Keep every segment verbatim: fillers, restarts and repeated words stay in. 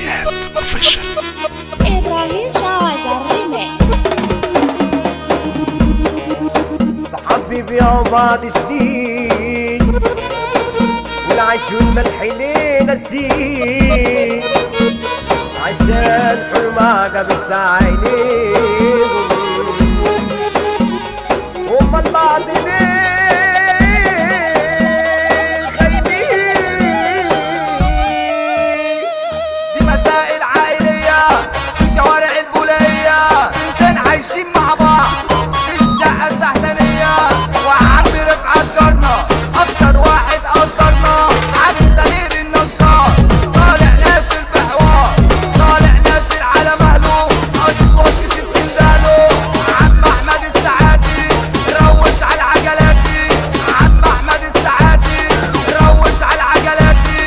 and official. Ibrahim Jawadine. Sahabibya Wadi Steed. والعيش والملح لينا الزين. عشان حرماقة بتزعلين. وما الباطلين. عايشين مع بعض في الشقة التحتانية وعمي رفعت جارنا أكتر واحد قدرنا عبدوسيد النجار طالع نازل بحوار طالع نازل على مهله أصوات كتير بتندهله عم أحمد السعادي روش على عجلاتي عم أحمد السعادي روش على عجلاتي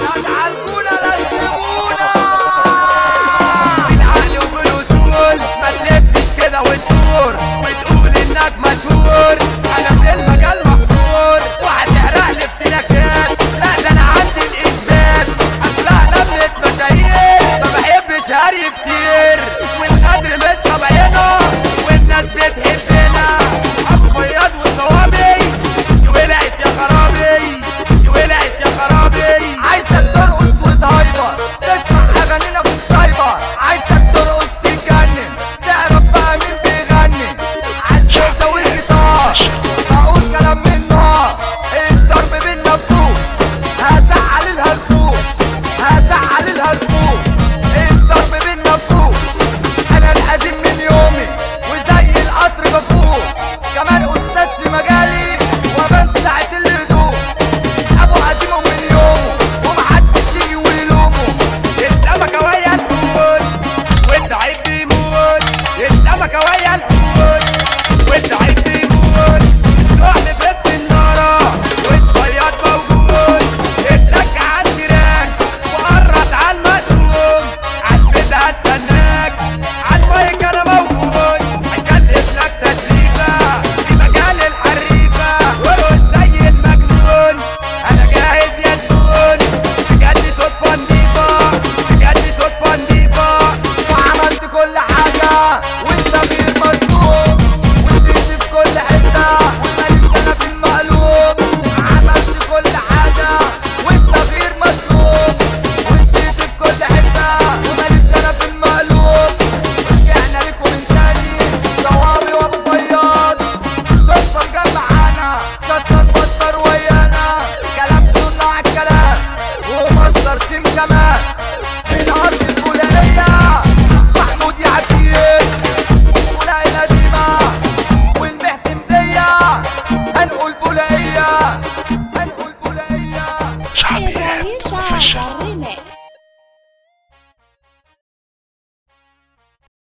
لا تعالجونا لا تسيبونا بالعقل وبالوصول ما تلفش وتدور وتقول انك مشهور انا من المجال محظور وهتحرق لي افتكاكات لا ده انا عندي الاثبات اطلع نبله مشاهير ما بحبش هري كتير والقدر مش طبيعنا والناس بتحبنا ابو فياض والصوابي ولعت يا خرابي ولعت يا خرابي عايزك ترقص وتهيبر تسمع اغانينا في السايبر عايزك ترقص تتجنن شعبيات وفشل.